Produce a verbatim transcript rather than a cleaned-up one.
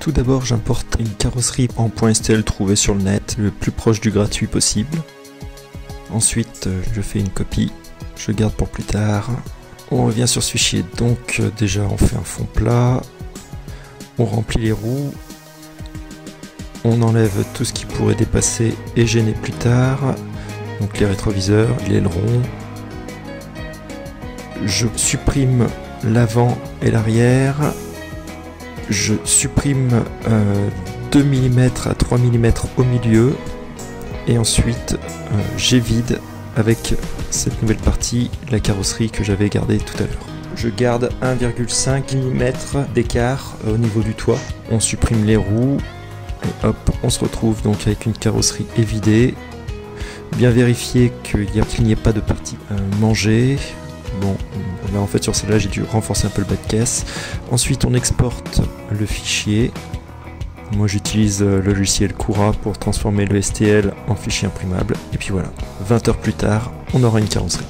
Tout d'abord, j'importe une carrosserie en .stl trouvée sur le net, le plus proche du gratuit possible. Ensuite, je fais une copie, je garde pour plus tard. On revient sur ce fichier, donc déjà on fait un fond plat, on remplit les roues, on enlève tout ce qui pourrait dépasser et gêner plus tard, donc les rétroviseurs, l'aileron. Je supprime l'avant et l'arrière, je supprime euh, deux millimètres à trois millimètres au milieu, et ensuite euh, j'évide avec cette nouvelle partie la carrosserie que j'avais gardée tout à l'heure. Je garde un virgule cinq millimètre d'écart au niveau du toit, on supprime les roues, et hop, on se retrouve donc avec une carrosserie évidée. Bien vérifier qu'il n'y ait pas de partie euh, mangée. Bon, là en fait sur celle-là j'ai dû renforcer un peu le bas de caisse. Ensuite on exporte le fichier. Moi j'utilise le logiciel Cura pour transformer le S T L en fichier imprimable. Et puis voilà, vingt heures plus tard, on aura une carrosserie.